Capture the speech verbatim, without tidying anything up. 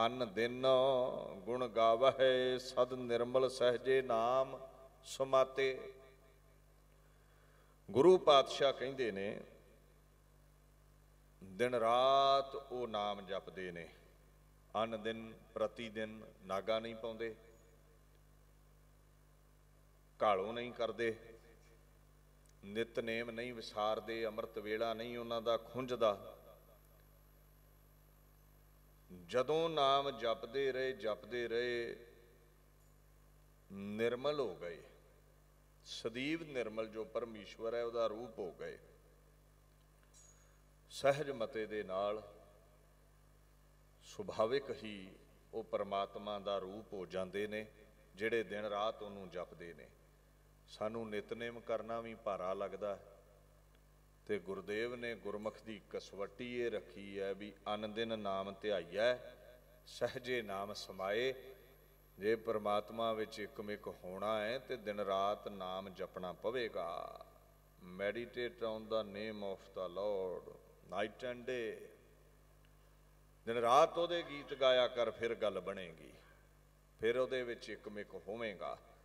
अन्न दिन गुण गावह सद निर्मल सहजे नाम समाते। गुरु पातशाह कहते ने दिन रात वो नाम जपते ने, अन्न दिन प्रति दिन नागा नहीं पाते, घालों नहीं करते, नितनेम नहीं विसारते, अमृत वेला नहीं उन्हां दा खुंझदा। जदों नाम जपते रहे जपते रहे निर्मल हो गए, सदीव निर्मल जो परमेश्वर है उदा रूप हो गए। सहज मते दे नाल ਸੁਭਾਵਿਕ ही वो परमात्मा का रूप हो जाते हैं जिहड़े दिन रात उन्होंने जपते हैं। सानू नितनेम करना भी भारा लगता है, तो गुरुदेव ने गुरमुख की कसवटी ये रखी है भी अन दिन नाम ध्याइया सहजे नाम समाए। जे परमात्मा विच एकमिक होना है तो दिन रात नाम जपना पवेगा। Meditate on the name of the lord night and day, दिन रात वो गीत गाया कर, फिर गल बनेगी, फिर वो एकमिक होवेगा।